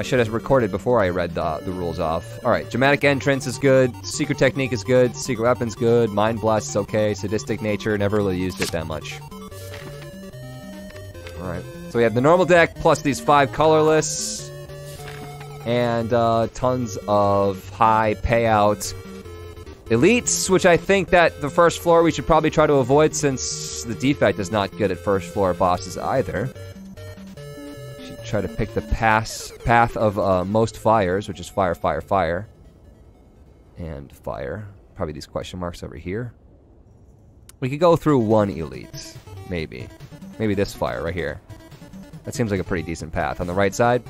I should have recorded before I read the rules off. Alright, Dramatic Entrance is good, Secret Technique is good, Secret Weapon's good, Mind Blast is okay, Sadistic Nature, never really used it that much. Alright, so we have the normal deck, plus these 5 colorless, and tons of high payout elites, which I think that the first floor we should probably try to avoid since the Defect is not good at first floor bosses either. Should try to pick the path of most fires, which is fire, fire, fire. And fire. Probably these question marks over here. We could go through one elite, maybe. Maybe this fire right here. That seems like a pretty decent path. On the right side.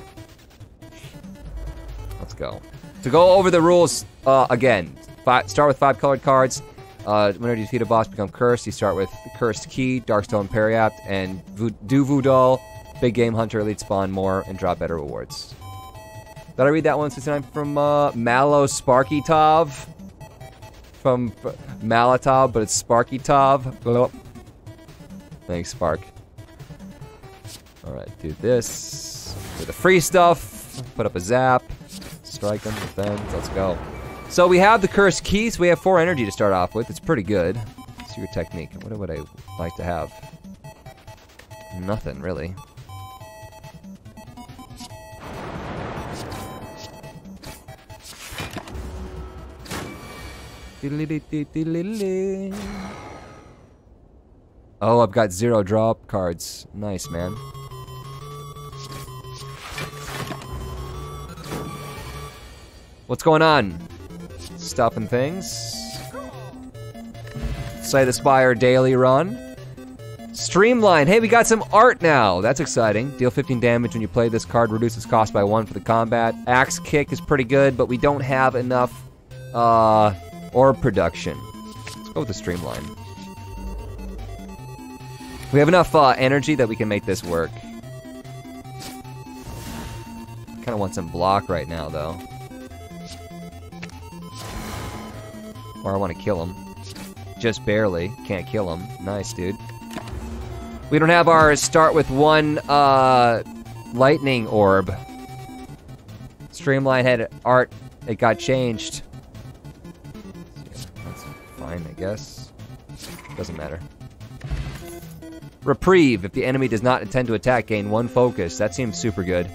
Let's go. To go over the rules again. Start with 5 colored cards. Whenever you defeat a boss, become cursed. You start with Cursed Key, Darkstone Periapt, and Voodoo, Big Game Hunter, Elite Spawn, more, and draw better rewards. Did I read that one? 69 from Malo Sparkytov. From Malatov, but it's Sparkytov. Thanks, Spark. Alright, do this. Do the free stuff. Put up a zap. Strike them, defend. Let's go. So we have the Cursed Keys. We have 4 energy to start off with. It's pretty good. Secret Technique. What would I like to have? Nothing, really. Oh, I've got 0 draw-up cards. Nice, man. What's going on? Stopping things. Slay the Spire daily run. Streamline. Hey, we got some art now. That's exciting. Deal 15 damage when you play this card. Reduces cost by 1 for the combat. Axe kick is pretty good, but we don't have enough orb production. Let's go with the Streamline. We have enough energy that we can make this work. Kind of want some block right now, though. Or I want to kill him. Just barely. Can't kill him. Nice, dude. We don't have our start with one lightning orb. Streamline had art. It got changed. That's fine, I guess. Doesn't matter. Reprieve. If the enemy does not intend to attack, gain 1 focus. That seems super good.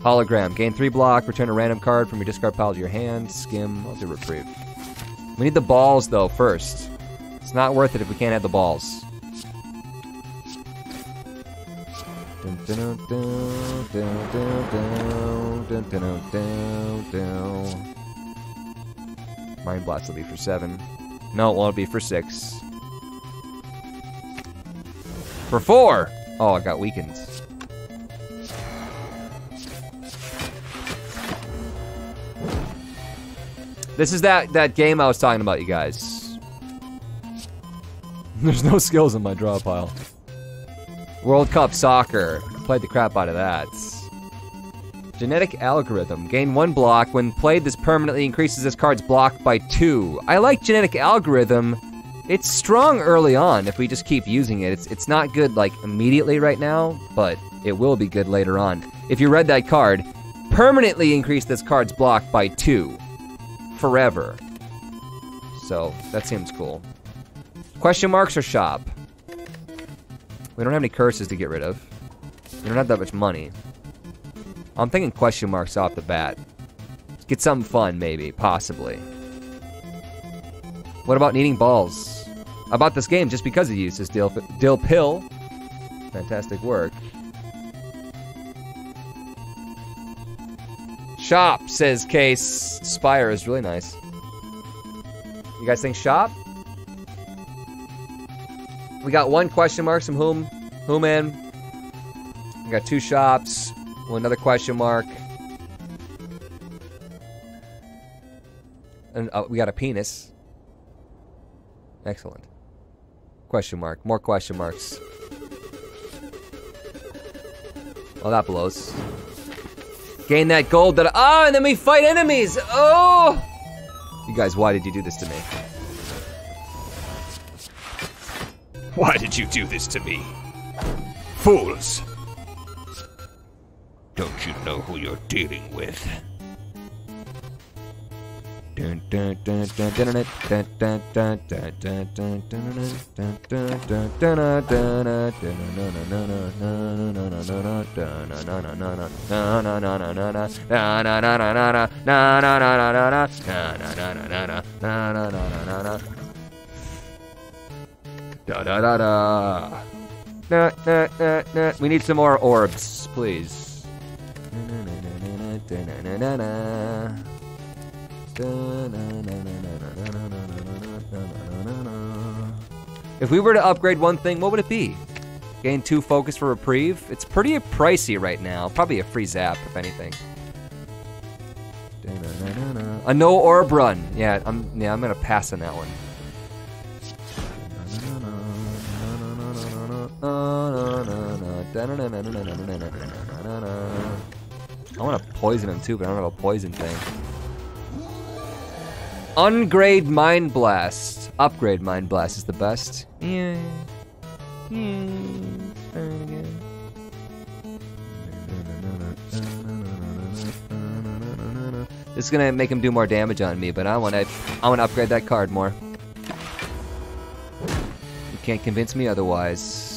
Hologram. Gain 3 block. Return a random card from your discard pile to your hand. Skim. I'll do Reprieve. We need the balls, though, first. It's not worth it if we can't have the balls. Mind Blast will be for 7. No, it won't be for 6. For 4! Oh, I got weakened. This is that game I was talking about, you guys. There's no skills in my draw pile. World Cup Soccer. Played the crap out of that. Genetic Algorithm. Gain 1 block. When played, this permanently increases this card's block by 2. I like Genetic Algorithm. It's strong early on if we just keep using it. It's not good, like, immediately right now, but it will be good later on. If you read that card, permanently increase this card's block by 2. Forever. So, that seems cool. Question marks or shop? We don't have any curses to get rid of. We don't have that much money. I'm thinking question marks off the bat. Let's get something fun, maybe. Possibly. What about needing balls? I bought this game just because it uses dill pill. Fantastic work. Shop, says Case. Spire is really nice. You guys think shop? We got 1 question mark from Whoman. We got 2 shops. Another question mark. And we got a penis. Excellent. Question mark. More question marks. Well, that blows. Gain that gold that oh, and then we fight enemies! Oh! You guys, why did you do this to me? Why did you do this to me? Fools! Don't you don't know who you're dealing with. We need some more orbs, please. If we were to upgrade one thing, what would it be? Gain 2 focus for reprieve? It's pretty pricey right now. Probably a free zap, if anything. A no orb run. Yeah, I'm gonna pass on that one. I want to poison him too, but I don't have a poison thing. Ungrade Mind Blast. Upgrade Mind Blast is the best. Yeah. Yeah. Very good. This is gonna make him do more damage on me, but I wanna upgrade that card more. You can't convince me otherwise.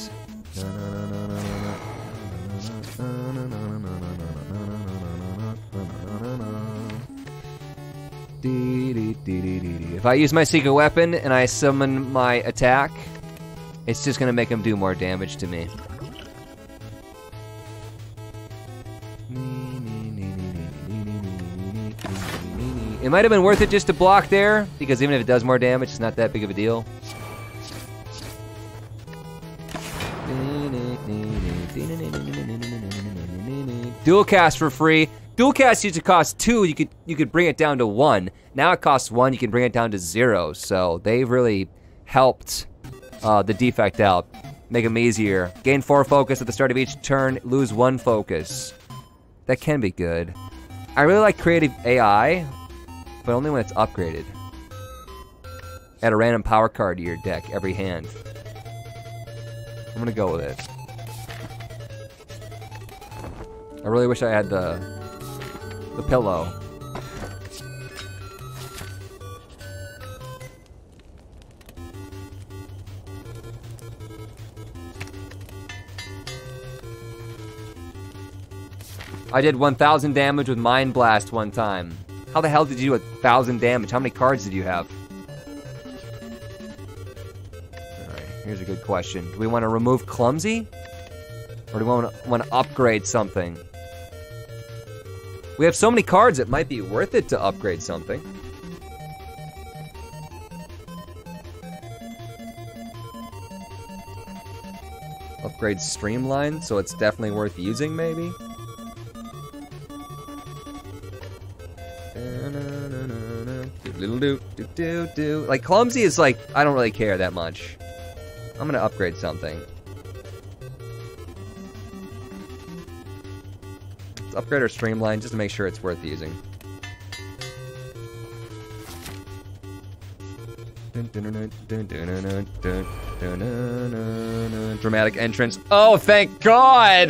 If I use my secret weapon and I summon my attack, it's just gonna make him do more damage to me. It might have been worth it just to block there, because even if it does more damage, it's not that big of a deal. Dual cast for free. Dual cast used to cost 2, you could bring it down to 1. Now it costs 1, you can bring it down to 0. So they've really helped the defect out, make them easier. Gain 4 focus at the start of each turn, lose 1 focus. That can be good. I really like Creative AI, but only when it's upgraded. Add a random power card to your deck every hand. I'm gonna go with it. I really wish I had the pillow. I did 1,000 damage with Mind Blast one time. How the hell did you do 1,000 damage? How many cards did you have? Alright, here's a good question. Do we want to remove Clumsy? Or do we want to upgrade something? We have so many cards, it might be worth it to upgrade something. Upgrade Streamline, so it's definitely worth using, maybe? Like, Clumsy is like, I don't really care that much. I'm gonna upgrade something. Upgrade or streamline just to make sure it's worth using. Dramatic entrance. Oh, thank God!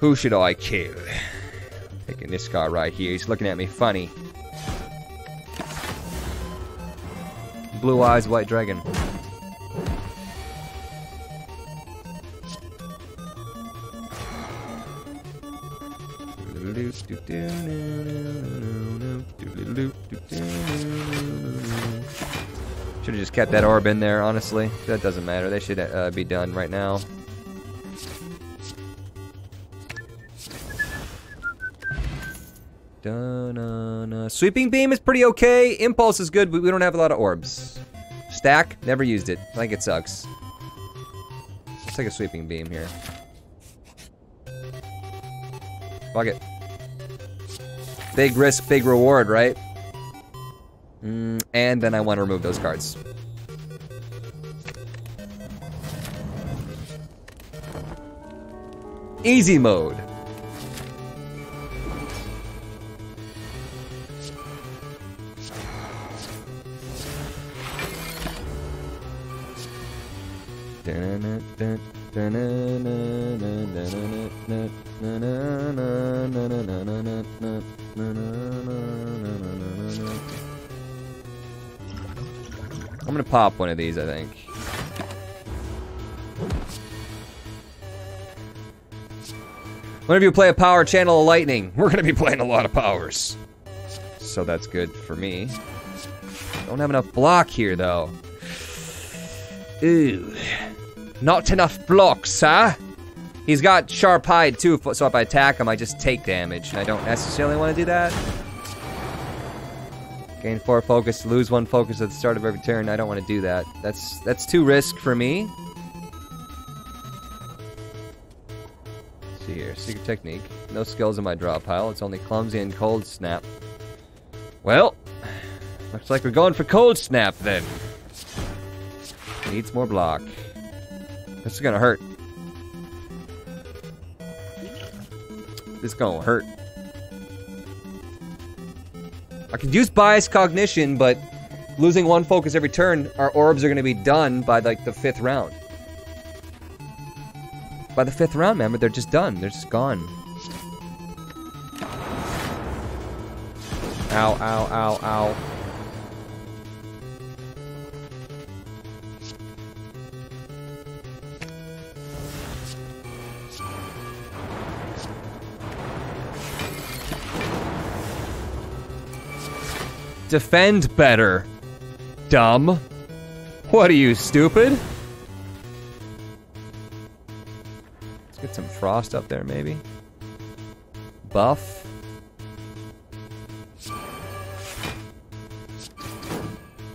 Who should I kill? I'm picking this guy right here. He's looking at me funny. Blue eyes, white dragon. Should have just kept that orb in there, honestly. That doesn't matter. They should be done right now. Sweeping beam is pretty okay. Impulse is good, but we don't have a lot of orbs. Stack, never used it. I think it sucks. Let's take a sweeping beam here. Fuck it. Big risk, big reward, right? And then I want to remove those cards. Easy mode. I'm gonna pop one of these, I think. Whenever you play a power, channel a lightning. We're gonna be playing a lot of powers. So that's good for me. Don't have enough block here, though. Ooh. Not enough blocks, huh? He's got sharp hide, too, so if I attack him, I just take damage. And I don't necessarily want to do that. Gain 4 focus, lose 1 focus at the start of every turn. I don't want to do that. That's too risk for me. See here, secret technique. No skills in my draw pile. It's only clumsy and cold snap. Well, looks like we're going for cold snap then. Needs more block. This is gonna hurt. This is gonna hurt. I could use bias cognition, but losing 1 focus every turn, our orbs are gonna be done by like the 5th round. By the 5th round, man, but they're just done. They're just gone. Ow, ow, ow, ow. Defend better, dumb. What are you, stupid? Let's get some frost up there, maybe. Buff.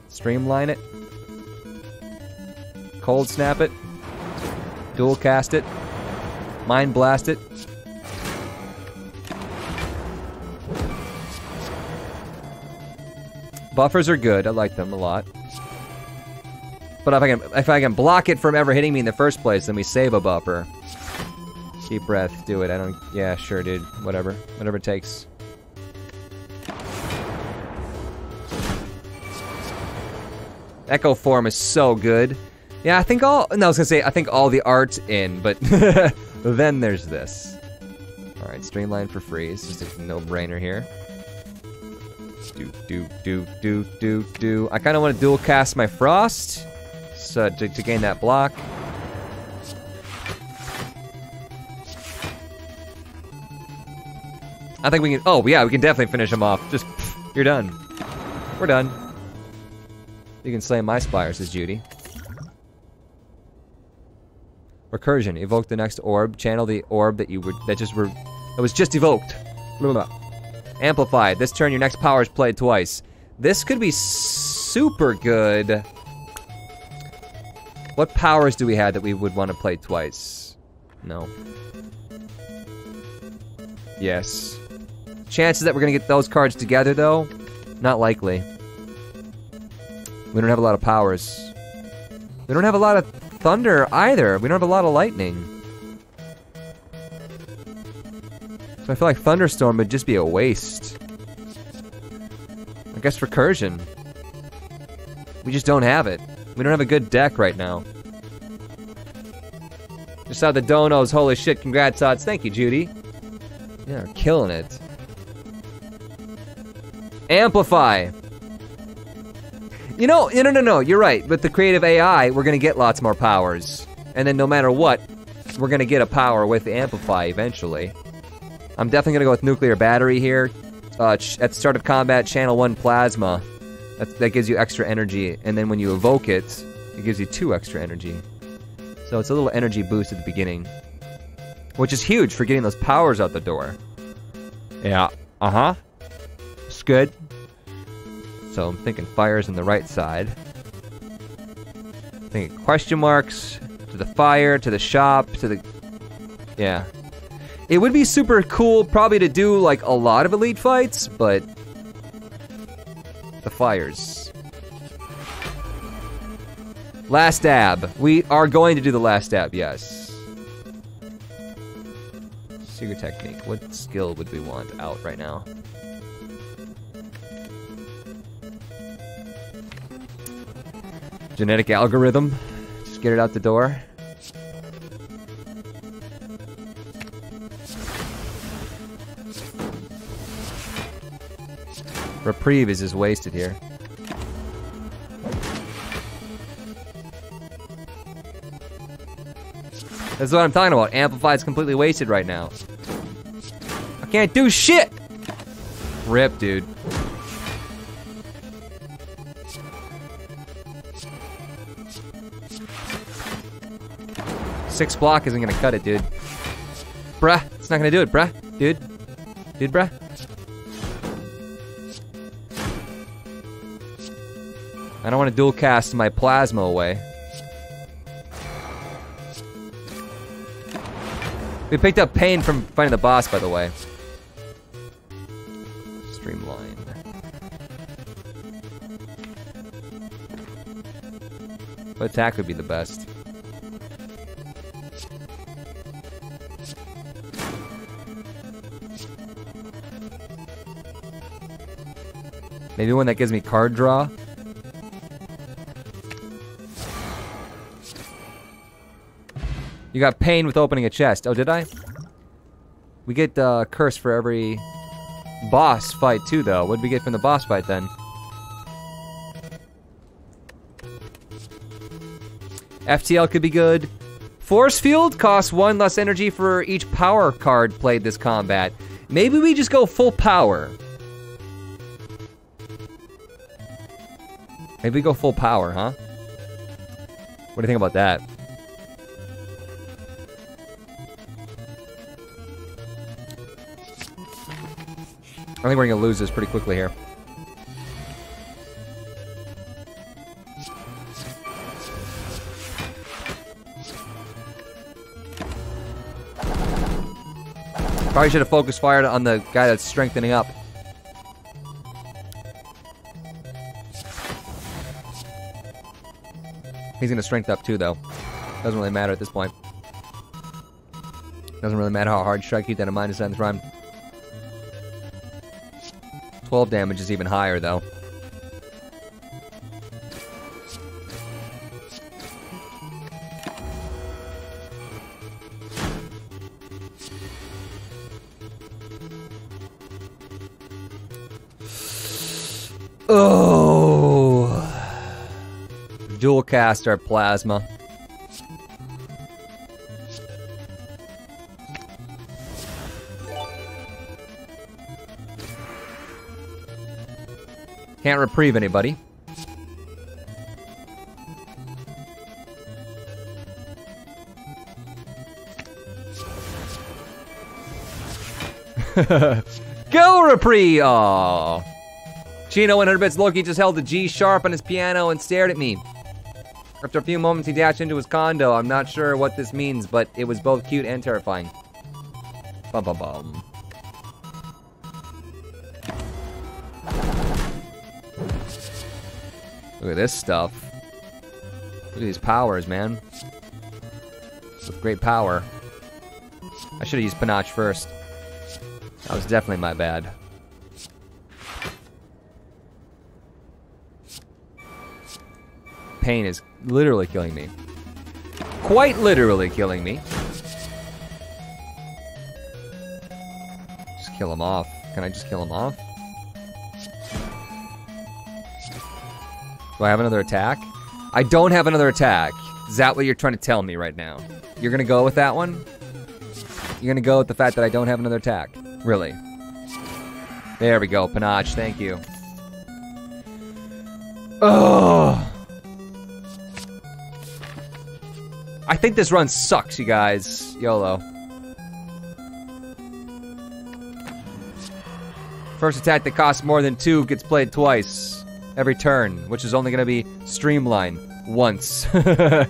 Streamline it. Cold snap it. Dual cast it. Mind blast it. Buffers are good. I like them a lot. But if I can block it from ever hitting me in the first place, then we save a buffer. Deep breath. Do it. I don't. Yeah, sure, dude. Whatever. Whatever it takes. Echo form is so good. Yeah, I think all... No, I was gonna say, I think all the art's in, but... then there's this. Alright, streamline for free. It's just a no-brainer here. Do. I kind of want to dual cast my frost. So, to gain that block. I think we can... Oh, yeah, we can definitely finish him off. Just... You're done. We're done. You can slay my spire, says Judy. Recursion. Evoke the next orb. Channel the orb that you were that was just evoked. Blah, blah, blah. Amplify. This turn your next power is played twice. This could be super good. What powers do we have that we would want to play twice? No. Yes. Chances that we're gonna get those cards together though? Not likely. We don't have a lot of powers. We don't have a lot of thunder either. We don't have a lot of lightning. So I feel like Thunderstorm would just be a waste. I guess Recursion. We just don't have it. We don't have a good deck right now. Just saw the donos. Holy shit, congrats, odds. Thank you, Judy. Yeah, we're killing it. Amplify! You know, no, you're right. With the creative AI, we're gonna get lots more powers. And then no matter what, we're gonna get a power with the Amplify eventually. I'm definitely gonna go with Nuclear Battery here. At the start of combat, channel 1 Plasma. That gives you extra energy, and then when you evoke it, it gives you 2 extra energy. So it's a little energy boost at the beginning. Which is huge for getting those powers out the door. Yeah, uh-huh. It's good. So I'm thinking fires on the right side. Thinking question marks, to the fire, to the shop, to the... Yeah. It would be super cool probably to do like a lot of elite fights, but... The fires. Last dab. We are going to do the last dab, yes. Secret technique. What skill would we want out right now? Genetic algorithm. Just Get it out the door. Reprieve is just wasted here. That's what I'm talking about. Amplify is completely wasted right now. I can't do shit! Rip, dude. Six block isn't gonna cut it, dude. Bruh, it's not gonna do it, bruh. Dude. Dude, bruh. I don't want to dual cast my plasma away. We picked up pain from fighting the boss, by the way. Streamline. What attack would be the best? Maybe one that gives me card draw? You got pain with opening a chest. Oh, did I? We get curse for every boss fight too, though. What did we get from the boss fight then? FTL could be good. Force Field costs 1 less energy for each power card played this combat. Maybe we just go full power. Maybe we go full power, huh? What do you think about that? I think we're gonna lose this pretty quickly here. Probably should have focus fired on the guy that's strengthening up. He's gonna strength up too, though. Doesn't really matter at this point. Doesn't really matter how hard you try to keep that in mind this run. 12 damage is even higher, though. Oh! Dual cast our plasma. Can't reprieve anybody. Go reprieve! Aww. Chino 100 bits Loki just held the G sharp on his piano and stared at me. After a few moments, he dashed into his condo. I'm not sure what this means, but it was both cute and terrifying. Bum bum bum. Look at this stuff. Look at these powers, man. With great power. I should have used Panache first. That was definitely my bad. Pain is literally killing me. Quite literally killing me. Just kill him off. Can I just kill him off? Do I have another attack? I don't have another attack. Is that what you're trying to tell me right now? You're gonna go with that one? You're gonna go with the fact that I don't have another attack? Really? There we go, Panache, thank you. Oh! I think this run sucks, you guys. YOLO. First attack that costs more than 2 gets played twice. Every turn, which is only gonna be streamlined once. But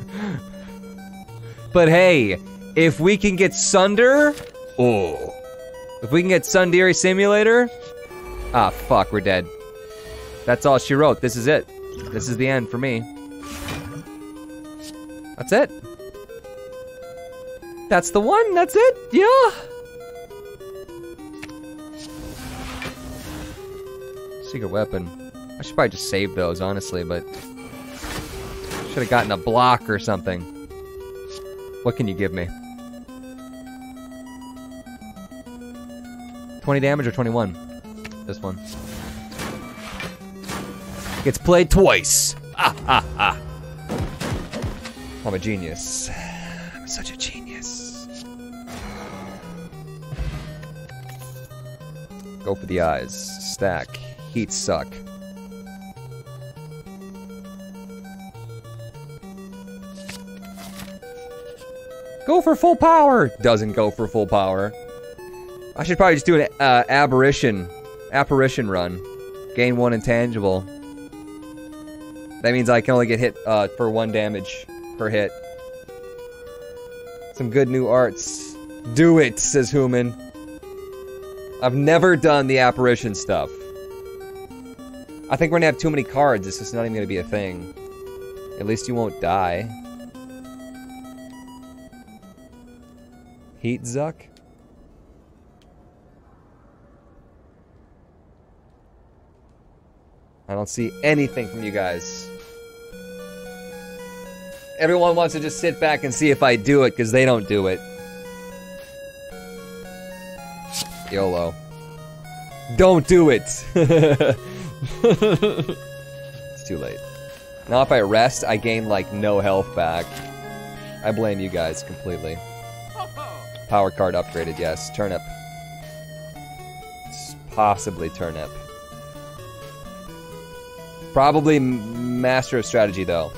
hey, if we can get Sunder, oh, if we can get Sundiri Simulator, ah, fuck, we're dead. That's all she wrote. This is it. This is the end for me. That's it. That's the one. That's it. Yeah. Secret weapon. I should probably just save those, honestly, but Should have gotten a block or something. What can you give me? 20 damage or 21? This one. Gets played twice. Ah, ah, ah. I'm a genius. I'm such a genius. Go for the eyes. Stack. Heat suck. Go for full power! Doesn't go for full power. I should probably just do an apparition run. Gain one intangible. That means I can only get hit for 1 damage per hit. Some good new arts. Do it, says Human. I've never done the apparition stuff. I think we're gonna have too many cards. It's just not even gonna be a thing. At least you won't die. Heat suck. I don't see anything from you guys. Everyone wants to just sit back and see if I do it, because they don't do it. YOLO. Don't do it! It's too late. Now if I rest, I gain, like, no health back. I blame you guys completely. Power card upgraded, yes. Turnip. It's possibly turnip. Probably master of strategy, though.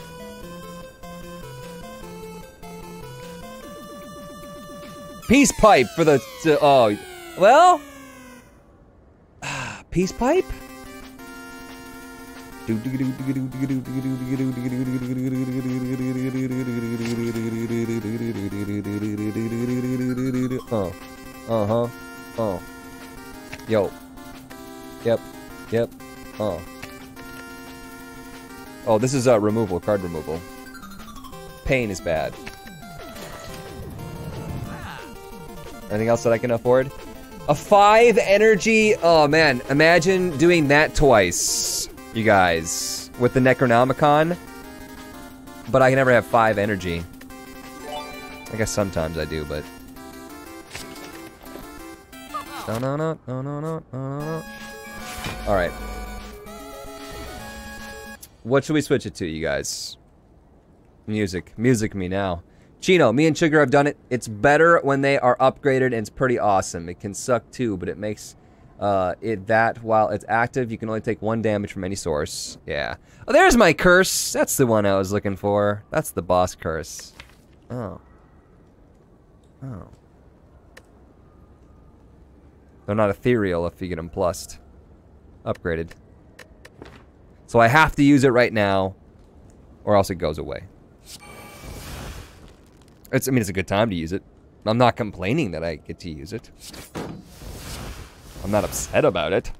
Peace pipe for the... oh, well... Peace pipe? Oh. Uh-huh. Oh. Yo. Yep. Yep. Oh. Oh, this is removal, card removal. Pain is bad. Anything else that I can afford? A 5 energy. Oh man, imagine doing that twice, you guys, with the Necronomicon. But I can never have 5 energy. I guess sometimes I do, but. No, no, no, no, no, no, no. All right. What should we switch it to, you guys? Music. Music me now. Chino, me and Sugar have done it. It's better when they are upgraded, and it's pretty awesome. It can suck too, but it makes it that while it's active, you can only take 1 damage from any source. Yeah. Oh, there's my curse! That's the one I was looking for. That's the boss curse. Oh. Oh. They're not ethereal if you get them plussed. Upgraded. So I have to use it right now, or else it goes away. It's, I mean, it's a good time to use it. I'm not complaining that I get to use it. I'm not upset about it.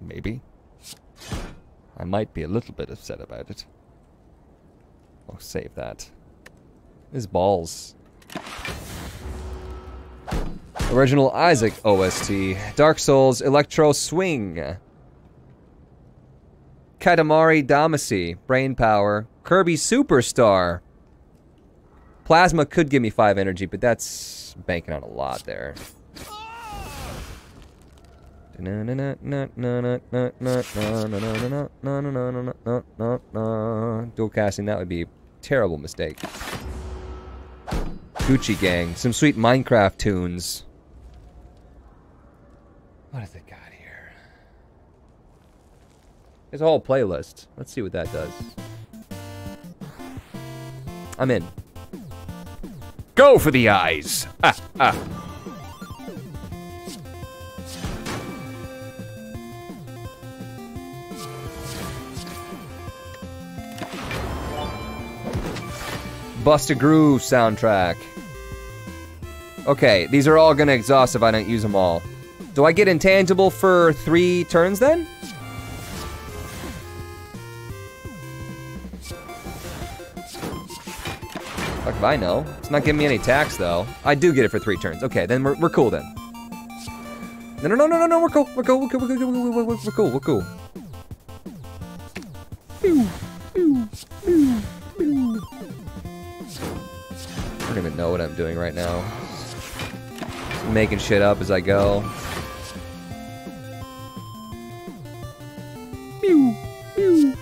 Maybe. I might be a little bit upset about it. I'll save that. This balls. Original Isaac OST. Dark Souls Electro Swing. Katamari Damacy, Brain Power, Kirby Superstar. Plasma could give me 5 energy, but that's banking on a lot there. Dual casting, that would be a terrible mistake. Gucci Gang, some sweet Minecraft tunes. What is it? There's a whole playlist. Let's see what that does. I'm in. Go for the eyes! Ah, ah. Bust a Groove soundtrack. Okay, these are all gonna exhaust if I don't use them all. Do I get intangible for 3 turns then? Fuck if I know. It's not giving me any tax, though. I do get it for 3 turns. Okay, then we're cool, then. No, no, no, no, no, no, we're cool. We're cool, we're cool, we're cool, we're cool, we're cool. I don't even know what I'm doing right now. Just making shit up as I go. Pew, pew.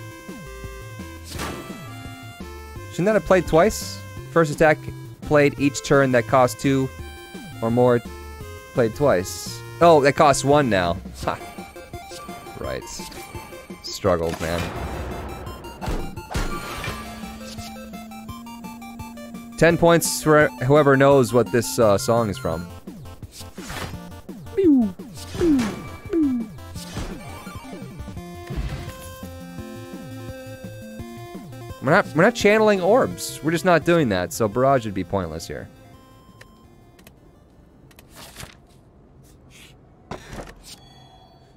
Shouldn't that have played twice? First attack played each turn that cost 2 or more played twice. Oh, that costs 1 now. Ha. Right. Struggles, man. 10 points for whoever knows what this song is from. We're not channeling orbs. We're just not doing that. So barrage would be pointless here.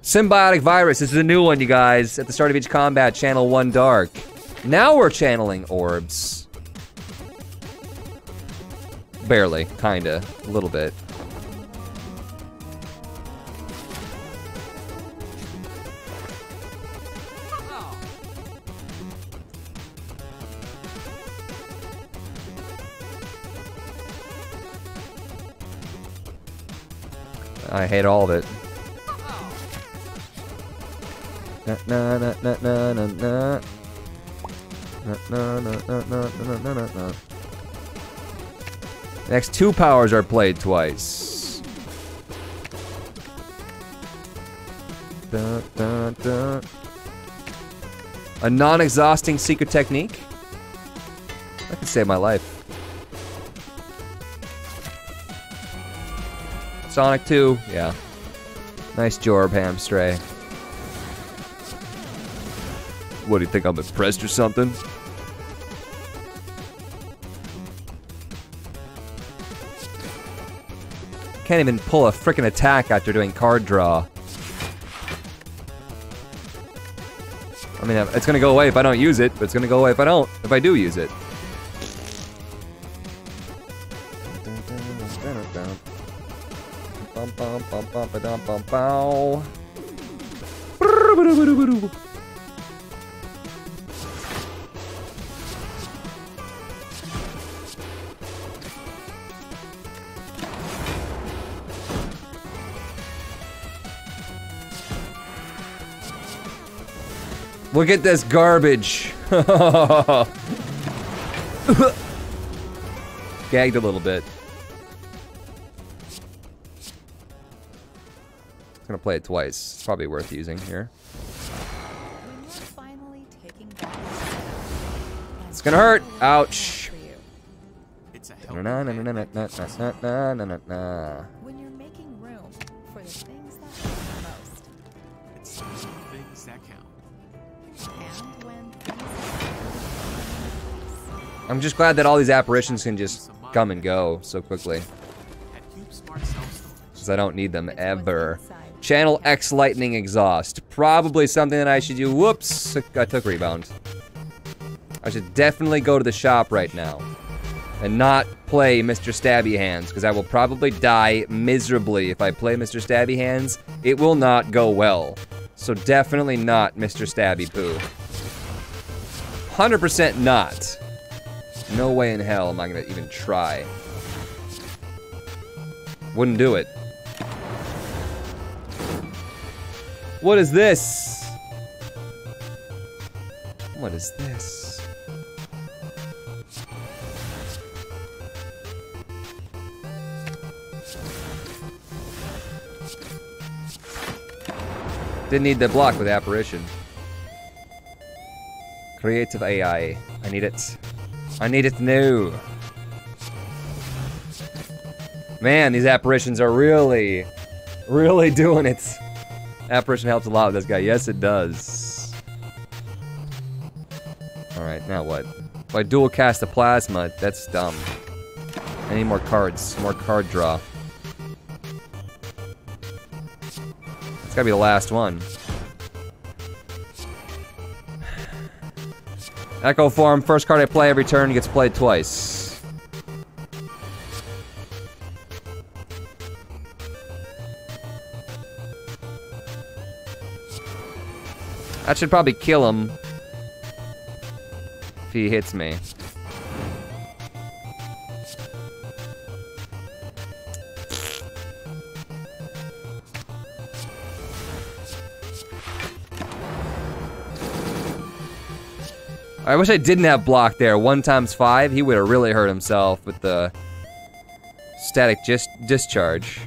Symbiotic virus. This is a new one, you guys. At the start of each combat, channel 1 dark. Now we're channeling orbs. Barely, kinda, a little bit. I hate all of it. Na na na na na na na na na na na na na. Next 2 powers are played twice. Dun, dun, dun. A non-exhausting secret technique? That could save my life. Sonic 2, yeah. Nice Jorb, Hamstray. What, do you think I'm impressed or something? Can't even pull a frickin' attack after doing card draw. I mean, it's gonna go away if I don't use it, but it's gonna go away if I do use it. Look at this garbage. Gagged a little bit. I'm gonna play it twice. It's probably worth using here. It's gonna hurt. Ouch. I'm just glad that all these apparitions can just come and go so quickly. Because I don't need them ever. Channel X Lightning Exhaust. Probably something that I should do. Whoops! I took Rebound. I should definitely go to the shop right now. And not play Mr. Stabby Hands. Because I will probably die miserably if I play Mr. Stabby Hands. It will not go well. So definitely not Mr. Stabby Poo. 100% not. No way in hell am I gonna even try. Wouldn't do it. What is this? What is this? Didn't need the block with Apparition. Creative AI. I need it. I need it new. Man, these apparitions are really, really doing it. Apparition helps a lot with this guy. Yes, it does. Alright, now what? If I dual cast the plasma, that's dumb. I need more cards, more card draw. It's gotta be the last one. Echo form, first card I play every turn gets played twice. That should probably kill him if he hits me. I wish I didn't have block there. 1 times 5, he would have really hurt himself with the static discharge.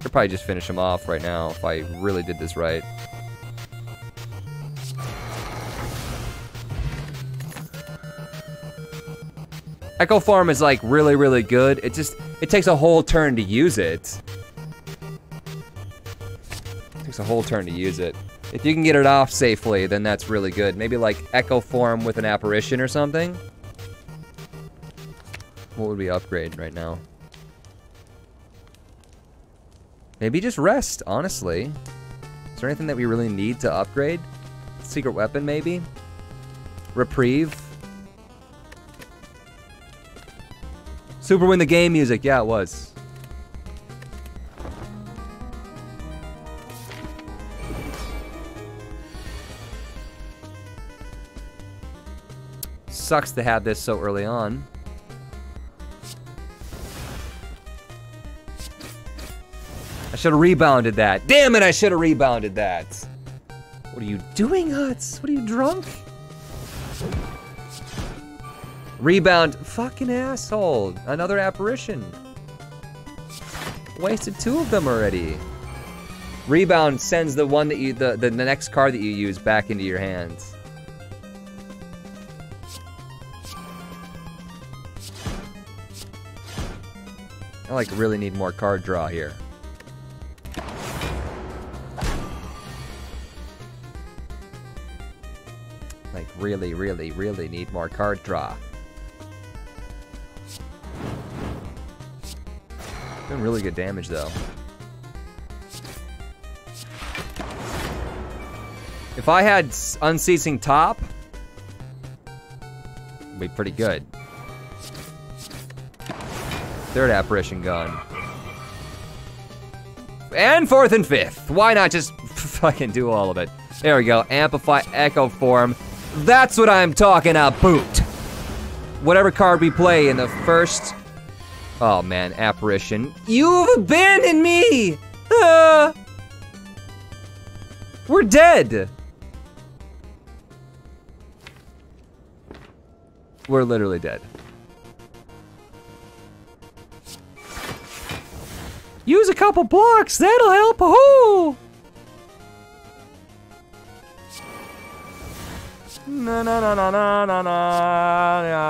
Could probably just finish him off right now if I really did this right. Echo form is like really good. It just, it takes a whole turn to use it. It takes a whole turn to use it. If you can get it off safely, then that's really good. Maybe like Echo form with an Apparition or something. What would we upgrade right now? Maybe just rest, honestly. Is there anything that we really need to upgrade? Secret Weapon, maybe? Reprieve? Super win the game music, yeah, it was. Sucks to have this so early on. I should have rebounded that. Damn it, I should have rebounded that. What are you doing, Hutz? What are you, drunk? Rebound, fucking asshole. Another Apparition. Wasted 2 of them already. Rebound sends the one that you, the next card that you use back into your hands. I like really need more card draw here. Like really need more card draw. Doing really good damage, though. If I had Unceasing Top, it'd be pretty good. Third Apparition gone. And 4th and 5th. Why not just fucking do all of it? There we go. Amplify, Echo form. That's what I'm talking about. Whatever card we play in the first... Oh man, Apparition. You've abandoned me! We're dead! We're literally dead. Use a couple blocks, that'll help! Oh! Na na na na na na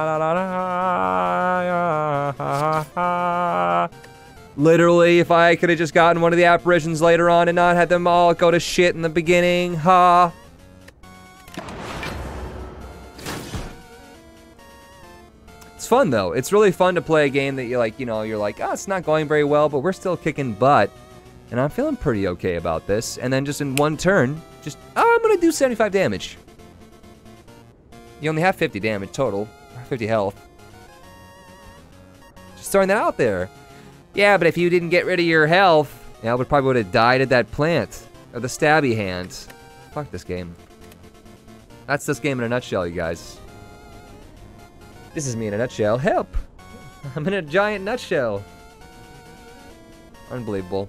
na. Literally, if I could have just gotten one of the Apparitions later on and not had them all go to shit in the beginning, ha. It's fun though. It's really fun to play a game that you like, you know, you're like, "Oh, it's not going very well, but we're still kicking butt." And I'm feeling pretty okay about this. And then just in one turn, just, "Oh, I'm going to do 75 damage." You only have 50 damage total, 50 health. Just throwing that out there. Yeah, but if you didn't get rid of your health, yeah, I would probably would have died at that plant or the stabby hands. Fuck this game. That's this game in a nutshell, you guys. This is me in a nutshell. Help! I'm in a giant nutshell. Unbelievable.